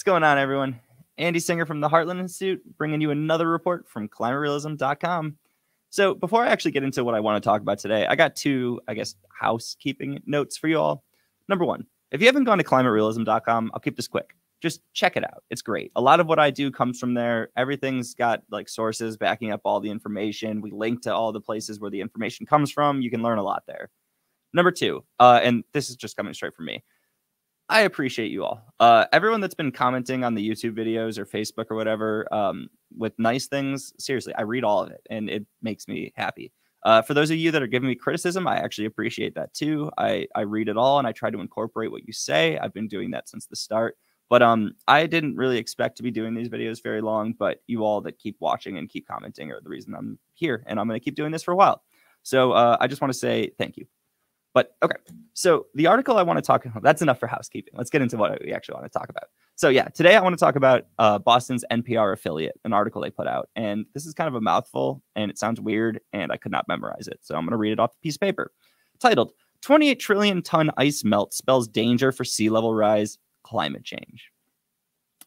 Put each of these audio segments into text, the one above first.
What's going on, everyone? Andy Singer from the Heartland Institute, bringing you another report from climaterealism.com. So before I actually get into what I want to talk about today, I got two, I guess, housekeeping notes for you all. Number one, if you haven't gone to climaterealism.com, I'll keep this quick. Just check it out. It's great. A lot of what I do comes from there. Everything's got like sources backing up all the information. We link to all the places where the information comes from. You can learn a lot there. Number two, and this is just coming straight from me, I appreciate you all. Everyone that's been commenting on the YouTube videos or Facebook or whatever with nice things, seriously, I read all of it and it makes me happy. For those of you that are giving me criticism, I actually appreciate that too. I read it all and I try to incorporate what you say. I've been doing that since the start. But I didn't really expect to be doing these videos very long, but you all that keep watching and keep commenting are the reason I'm here, and I'm going to keep doing this for a while. So I just want to say thank you. But okay, so the article I want to talk about, that's enough for housekeeping. Let's get into what we actually want to talk about. So yeah, today I want to talk about Boston's NPR affiliate, an article they put out. And this is kind of a mouthful, and it sounds weird, and I could not memorize it. So I'm going to read it off a piece of paper. Titled, 28 trillion ton ice melt spells danger for sea level rise. Climate change.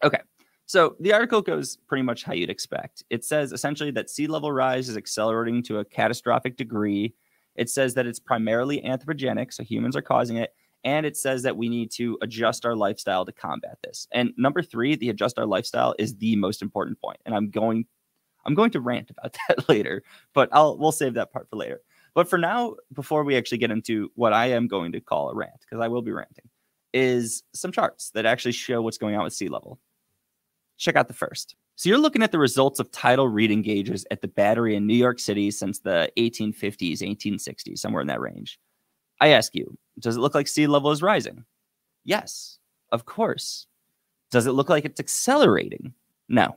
Okay, so the article goes pretty much how you'd expect. It says essentially that sea level rise is accelerating to a catastrophic degree. It says that it's primarily anthropogenic, so humans are causing it. And it says that we need to adjust our lifestyle to combat this. And number three, the adjust our lifestyle is the most important point. And I'm going to rant about that later, but we'll save that part for later. But for now, before we actually get into what I am going to call a rant, because I will be ranting, is some charts that actually show what's going on with sea level. Check out the first. So you're looking at the results of tidal reading gauges at the Battery in New York City since the 1850s, 1860s, somewhere in that range. I ask you, does it look like sea level is rising? Yes, of course. Does it look like it's accelerating? No.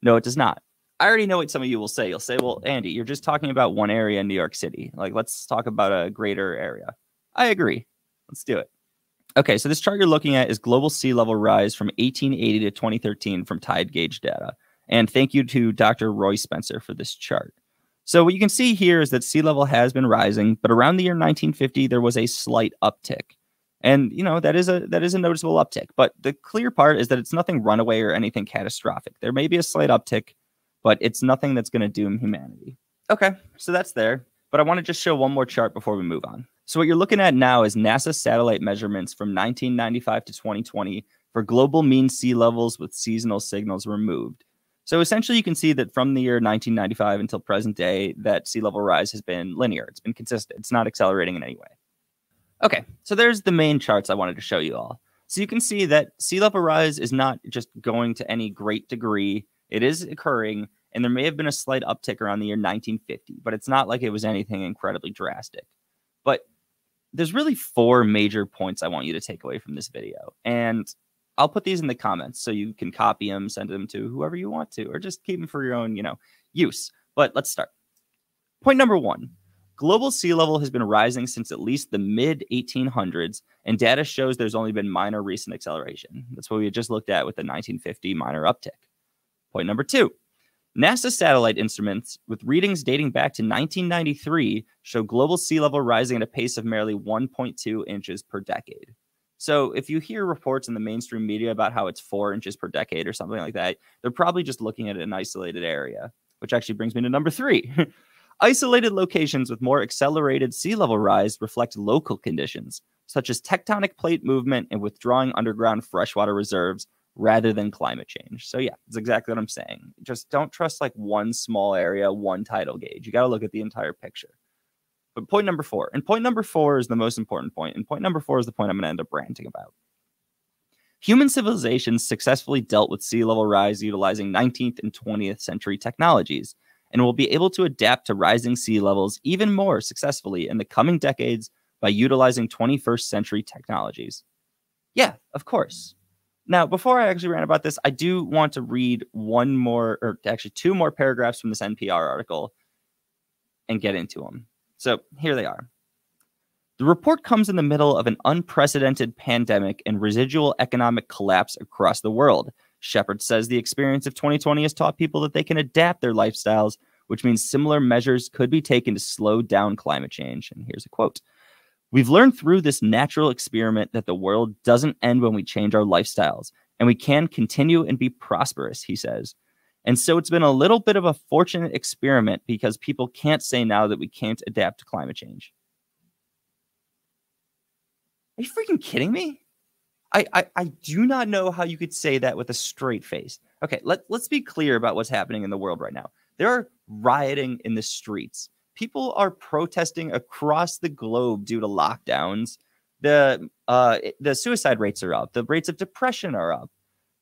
No, it does not. I already know what some of you will say. You'll say, well, Andy, you're just talking about one area in New York City. Like, let's talk about a greater area. I agree. Let's do it. Okay, so this chart you're looking at is global sea level rise from 1880 to 2013 from tide gauge data. And thank you to Dr. Roy Spencer for this chart. So what you can see here is that sea level has been rising, but around the year 1950, there was a slight uptick. And, you know, that is a noticeable uptick. But the clear part is that it's nothing runaway or anything catastrophic. There may be a slight uptick, but it's nothing that's going to doom humanity. Okay, so that's there. But I want to just show one more chart before we move on. So what you're looking at now is NASA satellite measurements from 1995 to 2020 for global mean sea levels with seasonal signals removed. So essentially, you can see that from the year 1995 until present day, that sea level rise has been linear. It's been consistent. It's not accelerating in any way. Okay, so there's the main charts I wanted to show you all. So you can see that sea level rise is not just going to any great degree. It is occurring, and there may have been a slight uptick around the year 1950, but it's not like it was anything incredibly drastic. But there's really four major points I want you to take away from this video. And I'll put these in the comments so you can copy them, send them to whoever you want to, or just keep them for your own, you know, use. But let's start. Point number one, global sea level has been rising since at least the mid-1800s, and data shows there's only been minor recent acceleration. That's what we just looked at with the 1950 minor uptick. Point number two. NASA satellite instruments with readings dating back to 1993 show global sea level rising at a pace of merely 1.2 inches per decade. So if you hear reports in the mainstream media about how it's 4 inches per decade or something like that, they're probably just looking at an isolated area, which actually brings me to number three. Isolated locations with more accelerated sea level rise reflect local conditions, such as tectonic plate movement and withdrawing underground freshwater reserves, rather than climate change. So yeah, that's exactly what I'm saying. Just don't trust like one small area, one tidal gauge. You got to look at the entire picture. But point number four, and point number four is the most important point, and point number four is the point I'm going to end up ranting about. Human civilizations successfully dealt with sea level rise utilizing 19th and 20th century technologies, and will be able to adapt to rising sea levels even more successfully in the coming decades by utilizing 21st century technologies. Yeah, of course. Now, before I actually rant about this, I do want to read one more, or actually two more paragraphs from this NPR article and get into them. So here they are. The report comes in the middle of an unprecedented pandemic and residual economic collapse across the world. Shepard says the experience of 2020 has taught people that they can adapt their lifestyles, which means similar measures could be taken to slow down climate change. And here's a quote. We've learned through this natural experiment that the world doesn't end when we change our lifestyles, and we can continue and be prosperous, he says. And so it's been a little bit of a fortunate experiment because people can't say now that we can't adapt to climate change. Are you freaking kidding me? I do not know how you could say that with a straight face. Okay, let's be clear about what's happening in the world right now. There are rioting in the streets. People are protesting across the globe due to lockdowns. The suicide rates are up. The rates of depression are up.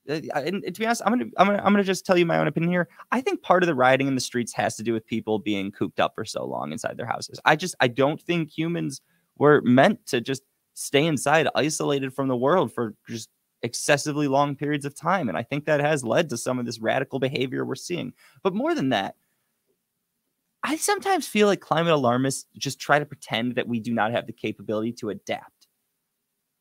And to be honest, I'm gonna just tell you my own opinion here. I think part of the rioting in the streets has to do with people being cooped up for so long inside their houses. I don't think humans were meant to just stay inside, isolated from the world for just excessively long periods of time. And I think that has led to some of this radical behavior we're seeing. But more than that, I sometimes feel like climate alarmists just try to pretend that we do not have the capability to adapt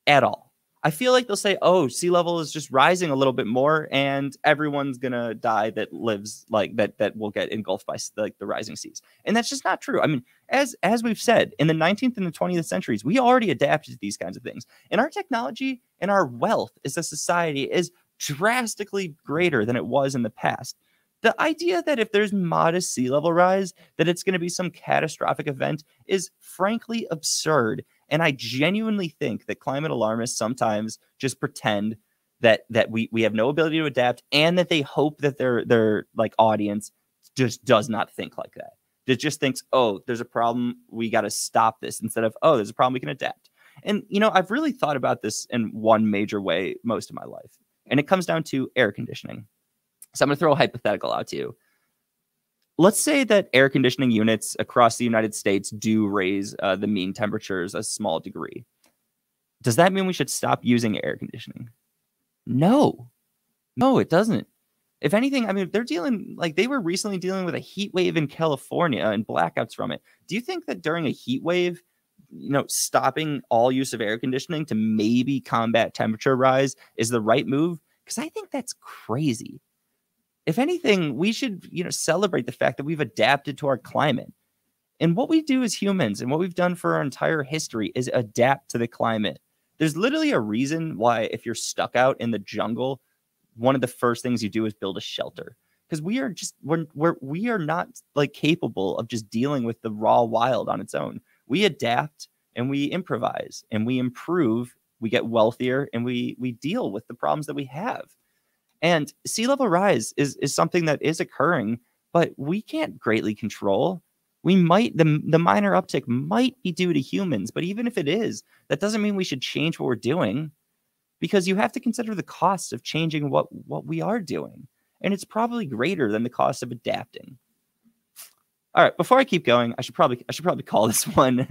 at all. I feel like they'll say, oh, sea level is just rising a little bit more and everyone's going to die that lives like that will get engulfed by like the rising seas. And that's just not true. I mean, as we've said, in the 19th and the 20th centuries, we already adapted to these kinds of things. And our technology and our wealth as a society is drastically greater than it was in the past. The idea that if there's modest sea level rise, that it's going to be some catastrophic event is frankly absurd. And I genuinely think that climate alarmists sometimes just pretend that we have no ability to adapt and that they hope that their like audience just does not think like that. It just thinks, oh, there's a problem, we got to stop this, instead of, oh, there's a problem, we can adapt. And, you know, I've really thought about this in one major way most of my life. And it comes down to air conditioning. So I'm going to throw a hypothetical out to you. Let's say that air conditioning units across the United States do raise the mean temperatures a small degree. Does that mean we should stop using air conditioning? No, it doesn't. If anything, I mean, they're dealing, like, they were recently dealing with a heat wave in California and blackouts from it. Do you think that during a heat wave, you know, stopping all use of air conditioning to maybe combat temperature rise is the right move? Because I think that's crazy. If anything, we should, you know, celebrate the fact that we've adapted to our climate. And what we do as humans and what we've done for our entire history is adapt to the climate. There's literally a reason why if you're stuck out in the jungle, one of the first things you do is build a shelter, because we are just we are not like capable of just dealing with the raw wild on its own. We adapt and we improvise and we improve. We get wealthier and we deal with the problems that we have. And sea level rise is something that is occurring, but we can't greatly control. We might, the minor uptick might be due to humans, but even if it is, that doesn't mean we should change what we're doing. Because you have to consider the cost of changing what we are doing. And it's probably greater than the cost of adapting. All right, before I keep going, I should probably call this one.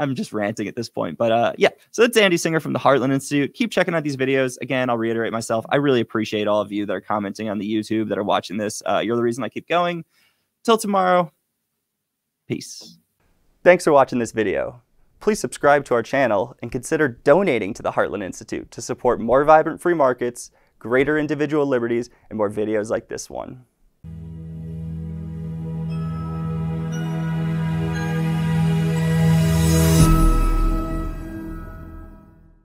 I'm just ranting at this point. But yeah, so that's Andy Singer from the Heartland Institute. Keep checking out these videos. Again, I'll reiterate myself. I really appreciate all of you that are commenting on the YouTube, that are watching this. You're the reason I keep going. Till tomorrow, peace. Thanks for watching this video. Please subscribe to our channel and consider donating to the Heartland Institute to support more vibrant free markets, greater individual liberties, and more videos like this one.